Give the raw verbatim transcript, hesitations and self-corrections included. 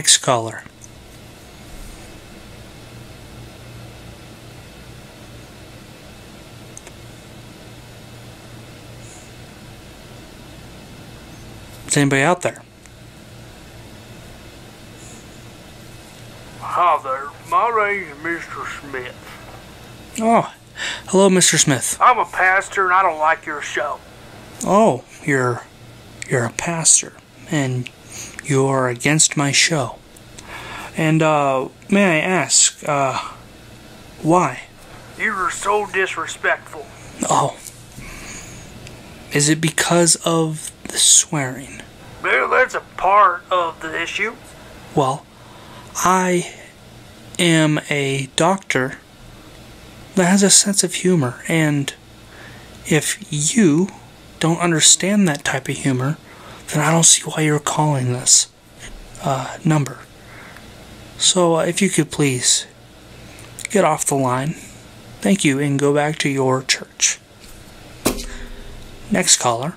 X color. Is anybody out there? Hi there. My name's Mister Smith. Oh, hello, Mister Smith. I'm a pastor, and I don't like your show. Oh, you're you're a pastor, and you are against my show. And uh, may I ask, uh, why? You were so disrespectful. Oh, is it because of the swearing? Well, that's a part of the issue. Well, I am a doctor that has a sense of humor, and if you don't understand that type of humor, then I don't see why you're calling this uh, number. So uh, if you could please get off the line, thank you, and go back to your church. Next caller.